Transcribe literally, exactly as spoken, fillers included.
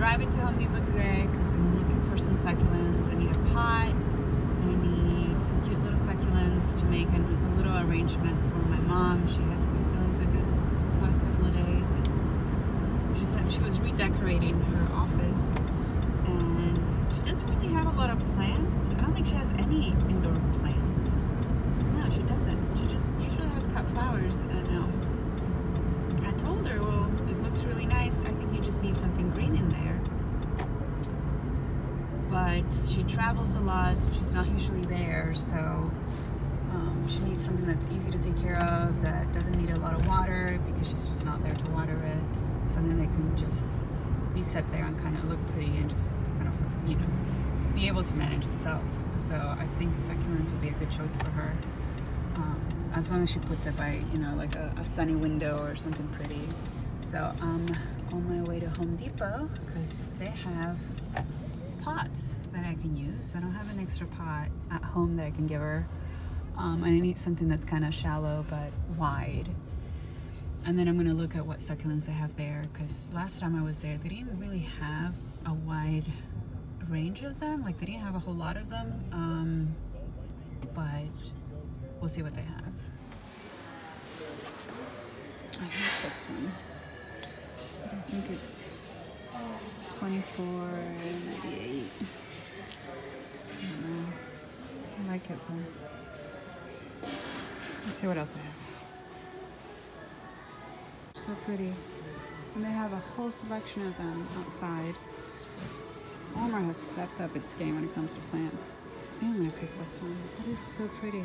driving to Home Depot today because I'm looking for some succulents. I need a pot. I need some cute little succulents to make a little arrangement for my mom. She hasn't been feeling so good this last couple of days. And she said she was redecorating her office, and she doesn't really have a lot of plants. I don't think she has any indoor plants. No, she doesn't. She just usually has cut flowers. And um, I told her, well, it looks really nice. I think you just need something green in there. But she travels a lot, so she's not usually there, so um, she needs something that's easy to take care of, that doesn't need a lot of water because she's just not there to water it, something that can just be set there and kind of look pretty and just kind of, you know, be able to manage itself. So I think succulents would be a good choice for her, um, as long as she puts it by, you know, like a, a sunny window or something pretty. So I'm on my way to Home Depot because they have pots that I can use. I don't have an extra pot at home that I can give her. Um, and I need something that's kind of shallow but wide. And then I'm going to look at what succulents they have there, because last time I was there they didn't really have a wide range of them. Like, they didn't have a whole lot of them. Um, but we'll see what they have. I think this one. I think it's twenty-four ninety-eight. I don't know. I like it though. Let's see what else they have. So pretty. And they have a whole selection of them outside. Walmart has stepped up its game when it comes to plants. I'm gonna pick this one. That is so pretty.